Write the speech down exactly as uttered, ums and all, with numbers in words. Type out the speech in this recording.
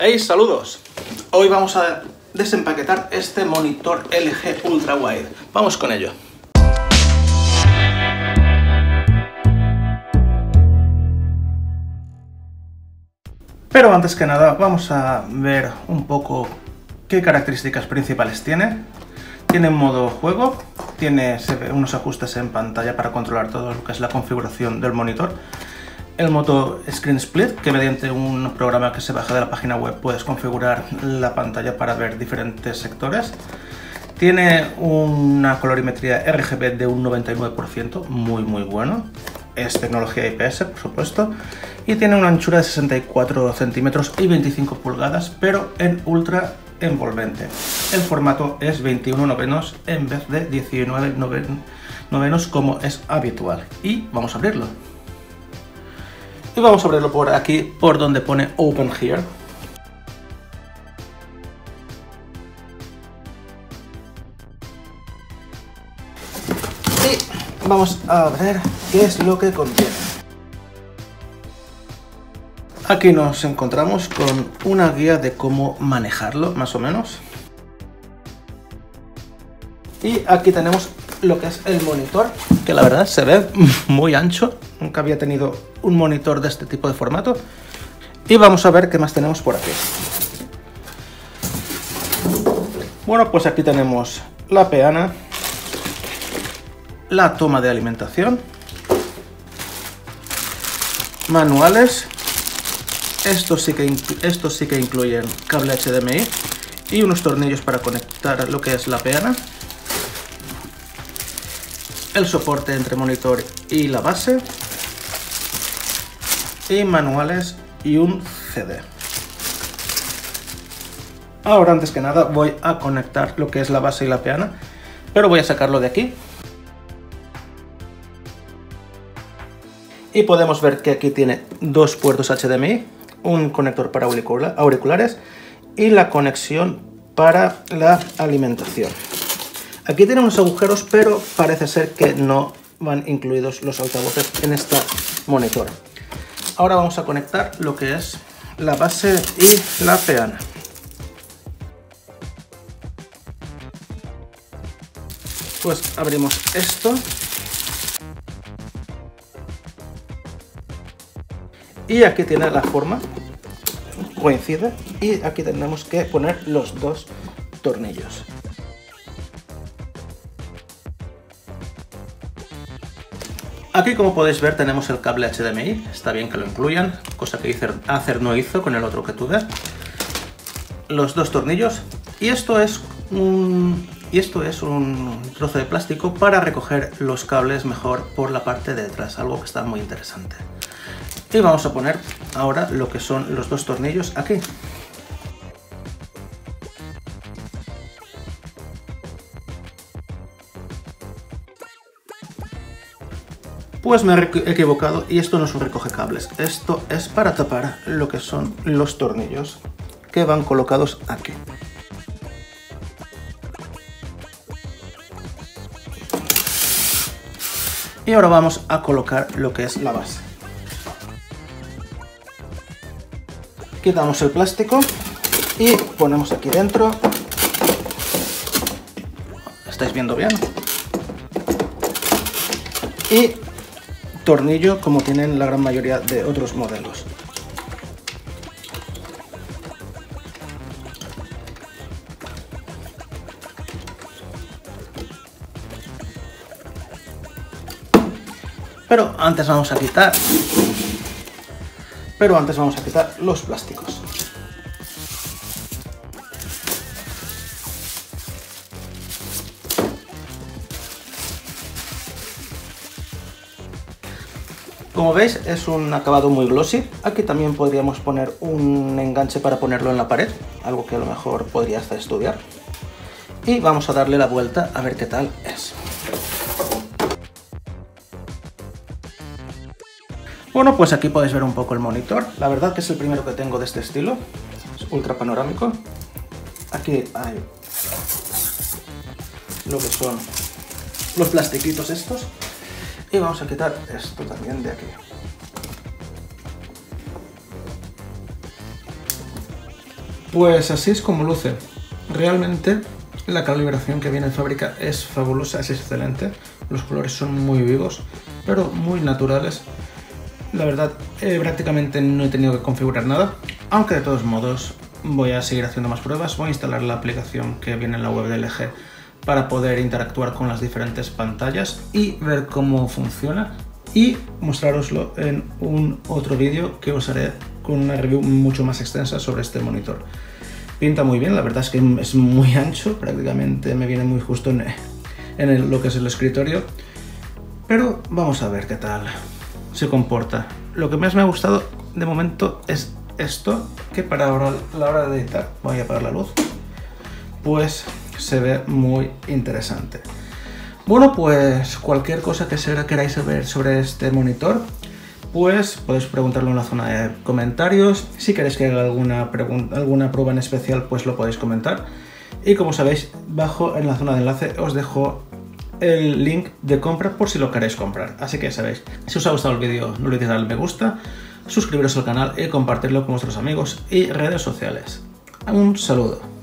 ¡Hey, saludos! Hoy vamos a desempaquetar este monitor L G UltraWide. Vamos con ello. Pero antes que nada vamos a ver un poco qué características principales tiene. Tiene modo juego, tiene unos ajustes en pantalla para controlar todo lo que es la configuración del monitor. El modo Screen Split, que mediante un programa que se baja de la página web puedes configurar la pantalla para ver diferentes sectores. Tiene una colorimetría R G B de un noventa y nueve por ciento, muy muy bueno. Es tecnología I P S, por supuesto, y tiene una anchura de sesenta y cuatro centímetros y veinticinco pulgadas, pero en ultra envolvente. El formato es veintiuno novenos en vez de diecinueve novenos como es habitual. Y vamos a abrirlo. Y vamos a abrirlo por aquí, por donde pone Open Here. Y vamos a ver qué es lo que contiene. Aquí nos encontramos con una guía de cómo manejarlo, más o menos. Y aquí tenemos lo que es el monitor, que la verdad se ve muy ancho. Nunca había tenido un monitor de este tipo de formato. Y vamos a ver qué más tenemos por aquí. Bueno, pues aquí tenemos la peana, la toma de alimentación, manuales. Estos sí que, estos sí que incluyen cable H D M I y unos tornillos para conectar lo que es la peana. El soporte entre monitor y la base, y manuales y un C D. Ahora, antes que nada, voy a conectar lo que es la base y la peana, pero voy a sacarlo de aquí. Y podemos ver que aquí tiene dos puertos H D M I, un conector para auriculares y la conexión para la alimentación. Aquí tiene unos agujeros, pero parece ser que no van incluidos los altavoces en este monitor. Ahora vamos a conectar lo que es la base y la peana. Pues abrimos esto. Y aquí tiene la forma, coincide, y aquí tenemos que poner los dos tornillos. Aquí, como podéis ver, tenemos el cable H D M I, está bien que lo incluyan, cosa que Acer no hizo con el otro que tuve. Los dos tornillos, y esto es un, y esto es un trozo de plástico para recoger los cables mejor por la parte de detrás, algo que está muy interesante. Y vamos a poner ahora lo que son los dos tornillos aquí. Pues me he equivocado y esto no es un recoge cables, esto es para tapar lo que son los tornillos que van colocados aquí. Y ahora vamos a colocar lo que es la base. Quitamos el plástico y ponemos aquí dentro. ¿Estáis viendo bien? Y tornillo, como tienen la gran mayoría de otros modelos. Pero antes vamos a quitar, pero antes vamos a quitar los plásticos. Como veis, es un acabado muy glossy. Aquí también podríamos poner un enganche para ponerlo en la pared, algo que a lo mejor podría hasta estudiar. Y vamos a darle la vuelta a ver qué tal es. Bueno, pues aquí podéis ver un poco el monitor. La verdad que es el primero que tengo de este estilo. Es ultra panorámico. Aquí hay lo que son los plastiquitos estos. Y vamos a quitar esto también de aquí. Pues así es como luce. Realmente la calibración que viene en fábrica es fabulosa, es excelente. Los colores son muy vivos, pero muy naturales. La verdad, eh, prácticamente no he tenido que configurar nada, aunque de todos modos voy a seguir haciendo más pruebas. Voy a instalar la aplicación que viene en la web de L G para poder interactuar con las diferentes pantallas y ver cómo funciona, y mostraroslo en un otro vídeo que os haré con una review mucho más extensa sobre este monitor. Pinta muy bien, la verdad es que es muy ancho, prácticamente me viene muy justo en, en el, lo que es el escritorio, pero vamos a ver qué tal se comporta. Lo que más me ha gustado de momento es esto, que para ahora, la hora de editar, voy a apagar la luz, pues se ve muy interesante. Bueno, pues cualquier cosa que queráis saber sobre este monitor, pues podéis preguntarlo en la zona de comentarios. Si queréis que haga alguna, alguna prueba en especial, pues lo podéis comentar. Y como sabéis, bajo en la zona de enlace os dejo el link de compra por si lo queréis comprar. Así que ya sabéis, si os ha gustado el vídeo, no olvidéis darle me gusta, suscribiros al canal y compartirlo con vuestros amigos y redes sociales. Un saludo.